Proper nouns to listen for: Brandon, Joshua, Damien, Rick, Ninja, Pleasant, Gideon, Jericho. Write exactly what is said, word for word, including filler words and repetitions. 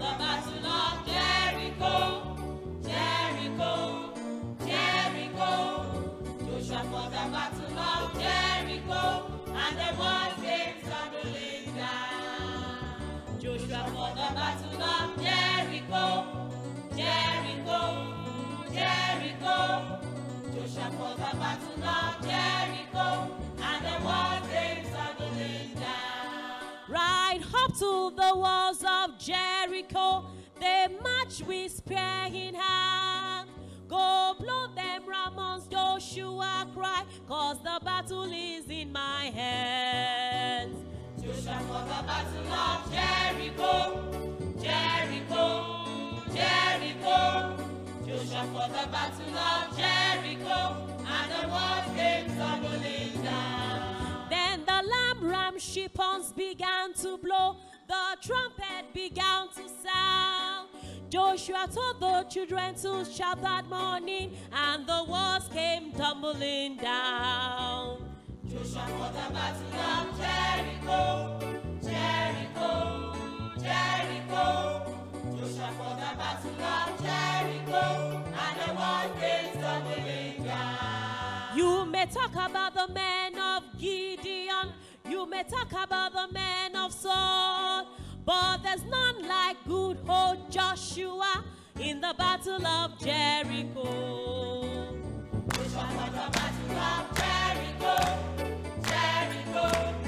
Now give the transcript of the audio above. the battle of Jericho, Jericho, Jericho. Joshua fought the battle of Jericho, and the walls came tumbling down. Joshua fought the battle of Jericho, Jericho, Jericho. Joshua fought the battle of Jericho, and the walls came tumbling down. Right up to the walls of Jericho, they march with spear in hand. Go blow them ramons, Joshua cried, cause the battle is in my hands. Joshua fought the battle of Jericho, Jericho, Jericho. Joshua fought the battle of Jericho, and the walls came tumbling down. Then the lamb ram shepherds began to blow, the trumpet began to sound. Joshua told the children to shout that morning, and the walls came tumbling down. Joshua fought the battle of Jericho, Jericho, Jericho. Joshua fought the battle of Jericho, and the walls came tumbling down. You may talk about the men of Gideon, you may talk about the men of Saul, but there's none like good old Joshua in the battle of Jericho. Joshua fought the battle of Jericho, Jericho.